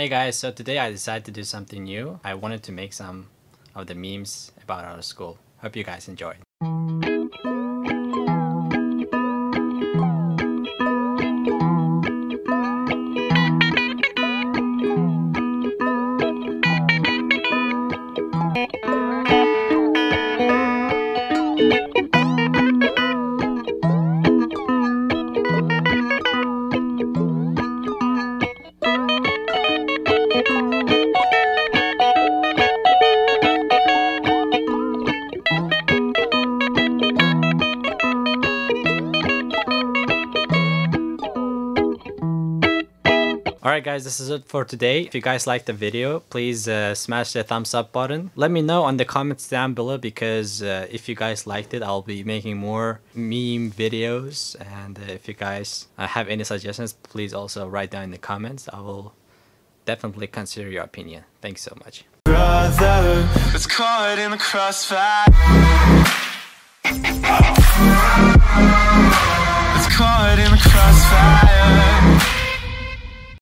Hey guys, so today I decided to do something new. I wanted to make some of the memes about our school. Hope you guys enjoyed. Alright guys, this is it for today. If you guys liked the video, please smash the thumbs up button. Let me know on the comments down below, because if you guys liked it, I'll be making more meme videos. And if you guys have any suggestions, please also write down in the comments. I will definitely consider your opinion. Thanks so much. Brother, it's caught in the crossfire. It's caught in the crossfire.